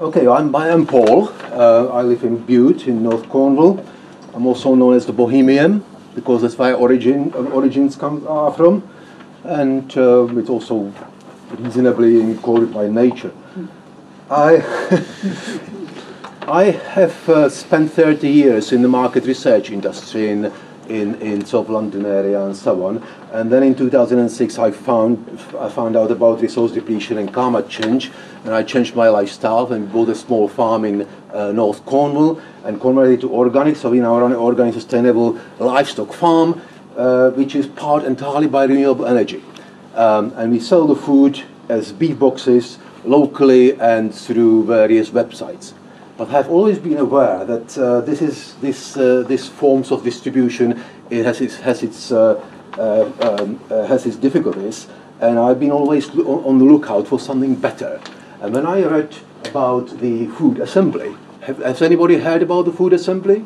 Okay, I'm Paul. I live in Bude in North Cornwall. I'm also known as the Bohemian because that's where origins are from, and it's also reasonably encoded by nature. I have spent 30 years in the market research industry in South London area and so on, and then in 2006 I found out about resource depletion and climate change, and I changed my lifestyle and bought a small farm in North Cornwall and converted to organic. So we now run an organic sustainable livestock farm which is powered entirely by renewable energy, and we sell the food as beef boxes locally and through various websites. But I've always been aware that this forms of distribution, it has its difficulties, and I've been always on the lookout for something better. And when I read about the Food Assembly, has anybody heard about the Food Assembly?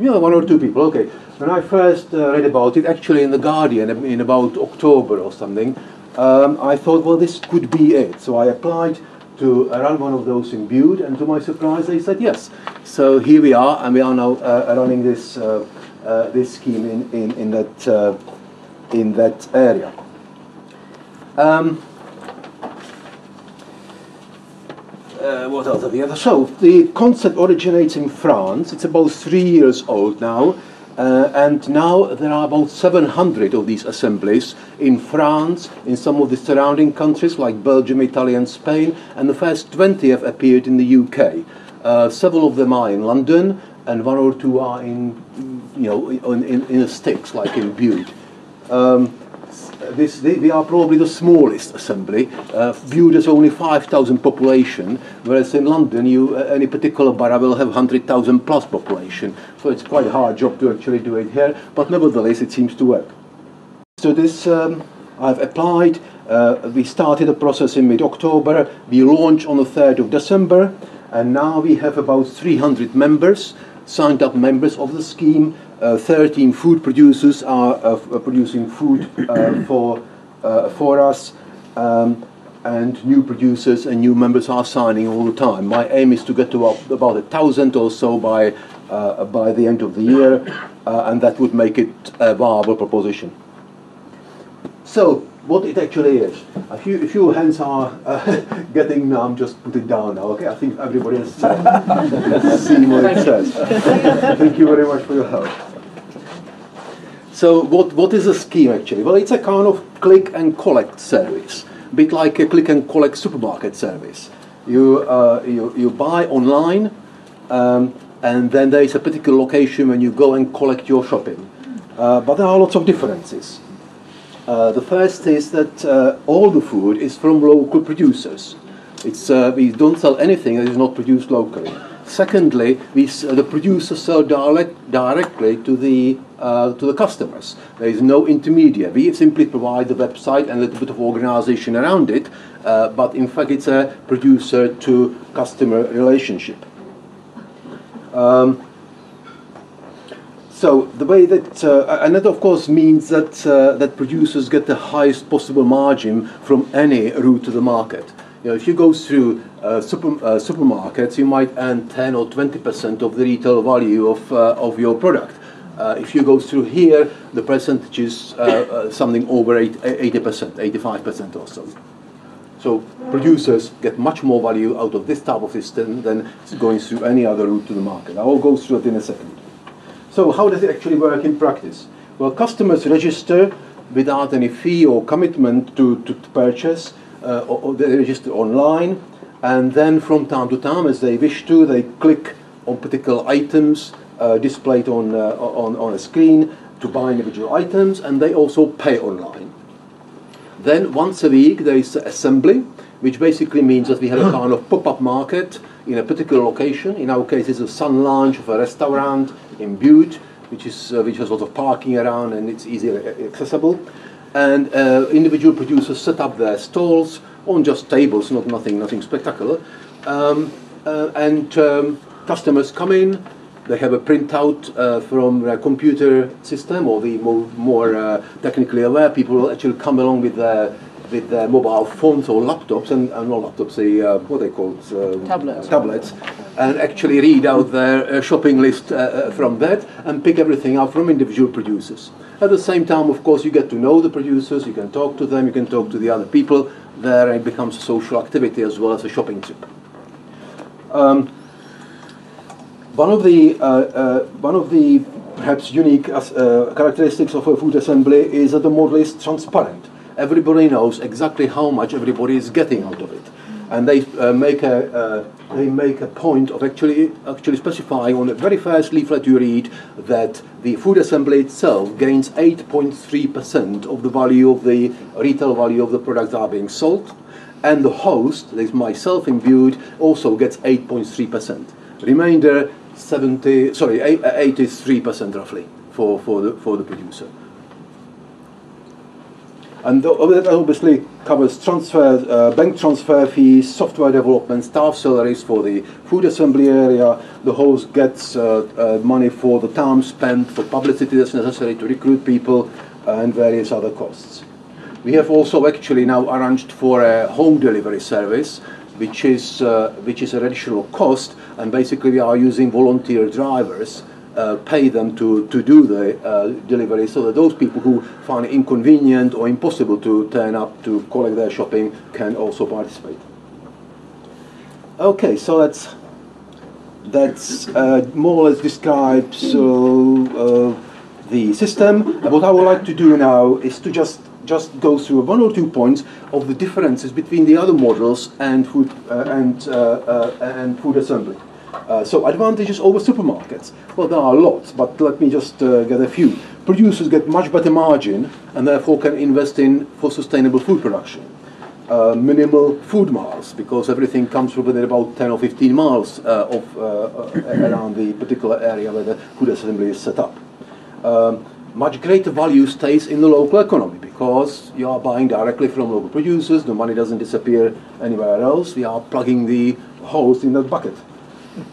Yeah, one or two people. Okay. When I first read about it, actually in the Guardian in about October or something, I thought, well, this could be it. So I applied to run one of those in Bude, and to my surprise they said yes. So here we are, and we are now running this this scheme in that area. What else have we had? So the concept originates in France. It's about 3 years old now, and now there are about 700 of these assemblies in France, in some of the surrounding countries like Belgium, Italy and Spain, and the first 20 have appeared in the UK. Several of them are in London, and one or two are in the sticks, like in Bude. They are probably the smallest assembly. Viewed as only 5,000 population, whereas in London, any particular borough will have 100,000 plus population. So it's quite a hard job to actually do it here, but nevertheless, it seems to work. So this, I've applied. We started the process in mid-October. We launched on the 3rd of December, and now we have about 300 members, signed up members of the scheme. 13 food producers are producing food for us, and new producers and new members are signing all the time. My aim is to get to about 1,000 or so by the end of the year, and that would make it a viable proposition. So what it actually is. A few hands are getting numb. Just put it down now. Okay, I think everybody has seen what it says. Thank you very much for your help. So what is the scheme actually? Well, it's a kind of click and collect service, a bit like a click and collect supermarket service. You buy online, and then there is a particular location when you go and collect your shopping. But there are lots of differences. The first is that all the food is from local producers. We don't sell anything that is not produced locally. Secondly, the producers sell directly to the customers. There is no intermediary. We simply provide the website and a little bit of organization around it, but in fact it's a producer-to-customer relationship. So the way that, and that of course means that producers get the highest possible margin from any route to the market. You know, if you go through supermarkets, you might earn 10 or 20% of the retail value of your product. If you go through here, the percentage is something over 80%, 85% or so. So producers get much more value out of this type of system than going through any other route to the market. I will go through it in a second. So how does it actually work in practice? Well, customers register without any fee or commitment to purchase, or they register online, and then from time to time, as they wish to, they click on particular items displayed on a screen to buy individual items, and they also pay online. Then once a week there is assembly, which basically means that we have a kind of pop-up market in a particular location. In our case, it's a sun lounge of a restaurant in Bude, which has a lot of parking around and it's easily accessible. And individual producers set up their stalls on just tables, nothing spectacular. Customers come in. They have a printout from a computer system, or the more technically aware people will actually come along with their with their mobile phones or laptops, and not laptops, the, what are they called? Tablets, and actually read out their shopping list from that and pick everything up from individual producers. At the same time, of course, you get to know the producers, you can talk to them, you can talk to the other people there, and it becomes a social activity as well as a shopping trip. One of the perhaps unique characteristics of a food assembly is that the model is transparent. Everybody knows exactly how much everybody is getting out of it, and they make a point of actually specifying on the very first leaflet you read that the food assembly itself gains 8.3% of the value of the retail value of the products that are being sold, and the host, that is myself in Bude, also gets 8.3%. Remainder 83% roughly for the producer. And that obviously covers transfer, bank transfer fees, software development, staff salaries for the food assembly area. The host gets money for the time spent for publicity that's necessary to recruit people, and various other costs. We have also actually now arranged for a home delivery service, which is an additional cost, and basically we are using volunteer drivers. Pay them to do the delivery, so that those people who find it inconvenient or impossible to turn up to collect their shopping can also participate. Okay, so that's more or less describes the system. What I would like to do now is to just go through one or two points of the differences between the other models and food assembly. So advantages over supermarkets. Well, there are lots, but let me just get a few. Producers get much better margin and therefore can invest in for sustainable food production. Minimal food miles, because everything comes within about 10 or 15 miles around the particular area where the food assembly is set up. Much greater value stays in the local economy, because you are buying directly from local producers, the money doesn't disappear anywhere else, we are plugging the holes in that bucket.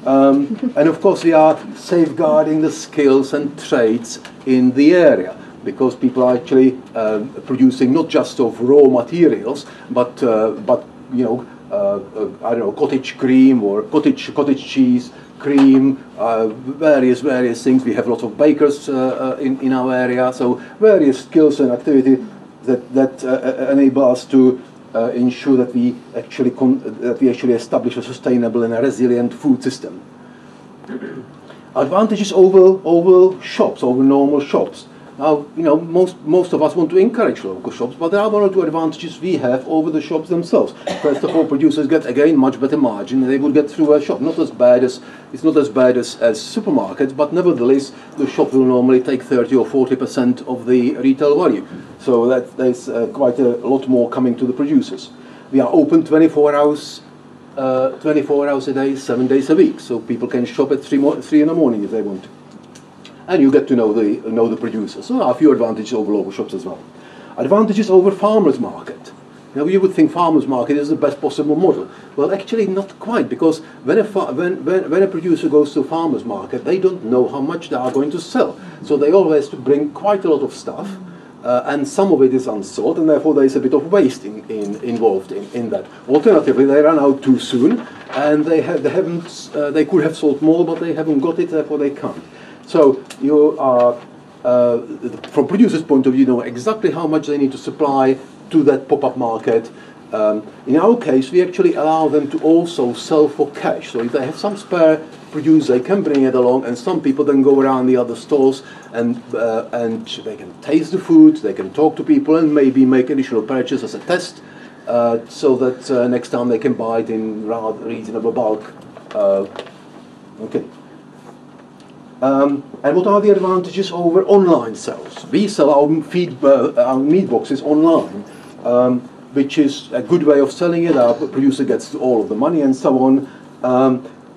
And of course we are safeguarding the skills and trades in the area, because people are actually producing not just of raw materials, but you know, I don't know, cottage cream or cottage cheese, cream, various things. We have lots of bakers in our area, so various skills and activity that enable us to ensure that we actually establish a sustainable and a resilient food system. Advantages over shops, over normal shops. Now, you know, most of us want to encourage local shops, but there are one or two advantages we have over the shops themselves. First of all, producers get again much better margin than they would get through a shop. It's not as bad as supermarkets, but nevertheless, the shop will normally take 30 or 40% of the retail value. So there's quite a lot more coming to the producers. We are open 24 hours a day, 7 days a week, so people can shop at 3 in the morning if they want to. And you get to know the producers. So there are a few advantages over local shops as well. Advantages over farmers' market. Now you would think farmers' market is the best possible model. Well, actually not quite, because when a producer goes to a farmers' market, they don't know how much they are going to sell. So they always bring quite a lot of stuff. And some of it is unsold, and therefore there is a bit of waste involved in that. Alternatively, they run out too soon, and they could have sold more, but they haven't got it, therefore they can't. So you are, from producers' point of view, know exactly how much they need to supply to that pop-up market. In our case, we actually allow them to also sell for cash. So if they have some spare produce, they can bring it along, and some people then go around the other stores and they can taste the food, they can talk to people, and maybe make additional purchases as a test, so that next time they can buy it in rather reasonable bulk. Okay. And what are the advantages over online sales? We sell our meat boxes online. Which is a good way of selling it. Our producer gets all of the money and so on.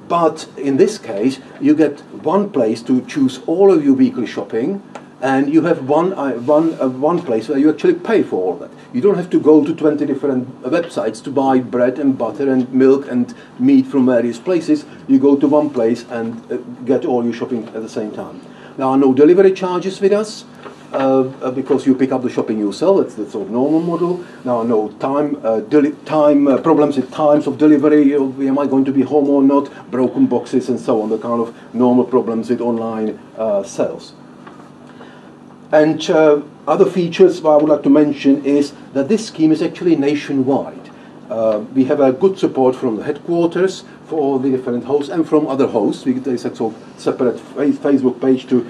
But in this case, you get one place to choose all of your weekly shopping, and you have one place where you actually pay for all that. You don't have to go to 20 different websites to buy bread and butter and milk and meat from various places. You go to one place and get all your shopping at the same time. There are no delivery charges with us. because you pick up the shopping yourself. That's the sort of normal model. Now, no time, problems with times of delivery. Am I going to be home or not? Broken boxes and so on. The kind of normal problems with online sales. And other features I would like to mention is that this scheme is actually nationwide. We have a good support from the headquarters for all the different hosts and from other hosts. There's a sort of separate Facebook page to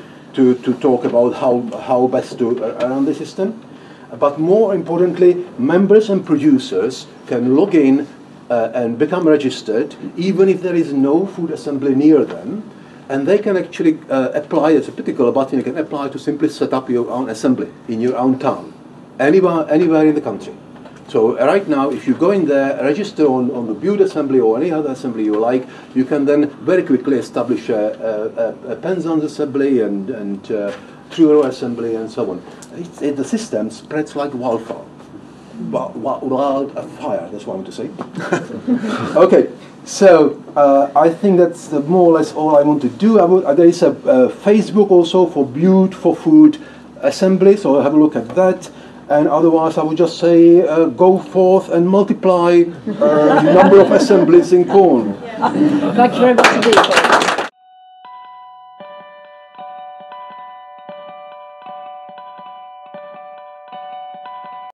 talk about how best to run the system. But more importantly, members and producers can log in and become registered, even if there is no food assembly near them. And they can actually apply, as a particular button, you can apply to simply set up your own assembly in your own town, anywhere in the country. So right now, if you go in there, register on the Bude assembly or any other assembly you like, you can then very quickly establish a Penzance assembly and Truro assembly and so on. The system spreads like wildfire. Wildfire, that's what I want to say. Okay. So I think that's more or less all I want to do. There is a Facebook also for Bude for Food Assemblies, so have a look at that. And otherwise I would just say go forth and multiply the number of assemblies in corn. Yes. Thank you very much indeed.